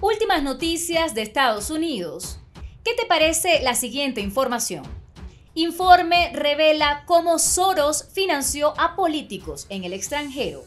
Últimas noticias de Estados Unidos. ¿Qué te parece la siguiente información? Informe revela cómo Soros financió a políticos en el extranjero.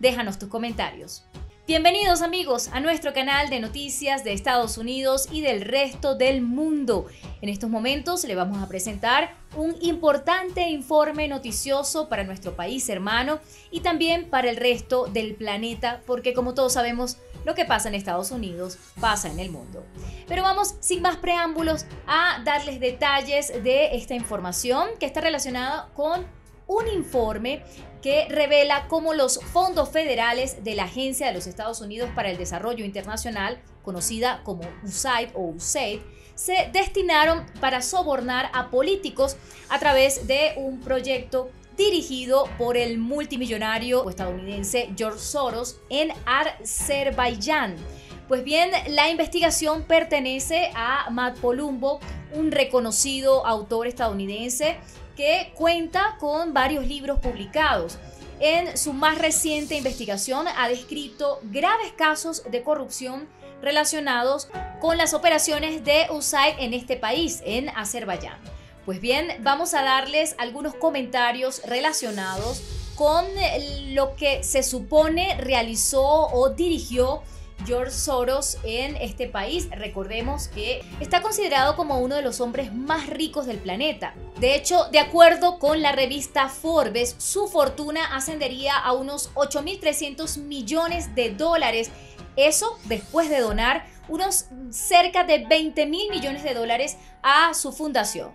Déjanos tus comentarios. Bienvenidos amigos a nuestro canal de noticias de Estados Unidos y del resto del mundo. En estos momentos le vamos a presentar un importante informe noticioso para nuestro país hermano y también para el resto del planeta, porque como todos sabemos, lo que pasa en Estados Unidos pasa en el mundo. Pero vamos sin más preámbulos a darles detalles de esta información que está relacionada con un informe que revela cómo los fondos federales de la Agencia de los Estados Unidos para el Desarrollo Internacional, conocida como USAID o USAID, se destinaron para sobornar a políticos a través de un proyecto dirigido por el multimillonario estadounidense George Soros en Azerbaiyán. Pues bien, la investigación pertenece a Matt Palumbo, un reconocido autor estadounidense que cuenta con varios libros publicados. En su más reciente investigación ha descrito graves casos de corrupción relacionados con las operaciones de USAID en este país, en Azerbaiyán. Pues bien, vamos a darles algunos comentarios relacionados con lo que se supone realizó o dirigió George Soros en este país. Recordemos que está considerado como uno de los hombres más ricos del planeta. De hecho, de acuerdo con la revista Forbes, su fortuna ascendería a unos 8.300 millones de dólares. Eso después de donar unos cerca de 20.000 millones de dólares a su fundación.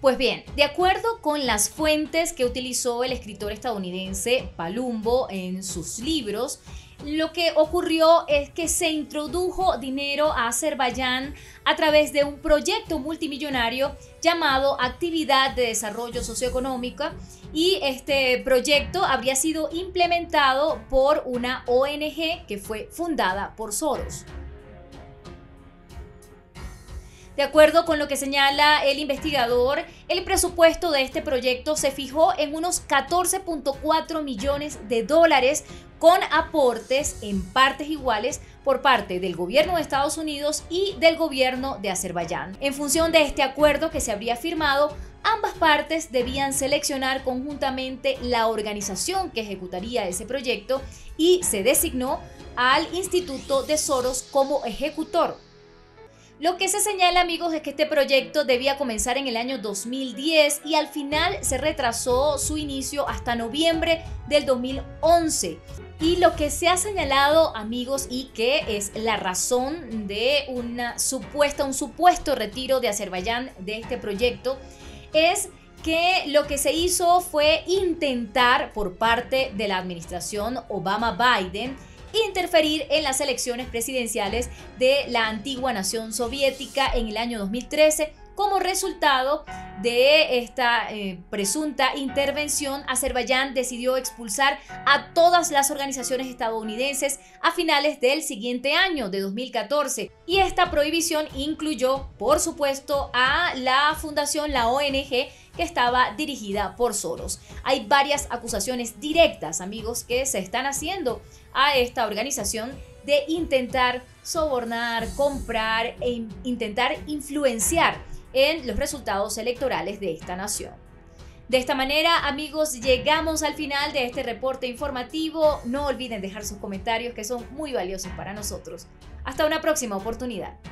Pues bien, de acuerdo con las fuentes que utilizó el escritor estadounidense Palumbo en sus libros, lo que ocurrió es que se introdujo dinero a Azerbaiyán a través de un proyecto multimillonario llamado Actividad de Desarrollo Socioeconómica, y este proyecto habría sido implementado por una ONG que fue fundada por Soros. De acuerdo con lo que señala el investigador, el presupuesto de este proyecto se fijó en unos 14.4 millones de dólares con aportes en partes iguales por parte del gobierno de Estados Unidos y del gobierno de Azerbaiyán. En función de este acuerdo que se habría firmado, ambas partes debían seleccionar conjuntamente la organización que ejecutaría ese proyecto y se designó al Instituto de Soros como ejecutor. Lo que se señala, amigos, es que este proyecto debía comenzar en el año 2010 y al final se retrasó su inicio hasta noviembre del 2011. Y lo que se ha señalado, amigos, y que es la razón de un supuesto retiro de Azerbaiyán de este proyecto, es que lo que se hizo fue intentar por parte de la administración Obama-Biden interferir en las elecciones presidenciales de la antigua nación soviética en el año 2013. Como resultado de esta presunta intervención, Azerbaiyán decidió expulsar a todas las organizaciones estadounidenses a finales del siguiente año, de 2014. Y esta prohibición incluyó, por supuesto, a la fundación, la ONG, que estaba dirigida por Soros. Hay varias acusaciones directas, amigos, que se están haciendo a esta organización de intentar sobornar, comprar e intentar influenciar en los resultados electorales de esta nación. De esta manera, amigos, llegamos al final de este reporte informativo. No olviden dejar sus comentarios que son muy valiosos para nosotros. Hasta una próxima oportunidad.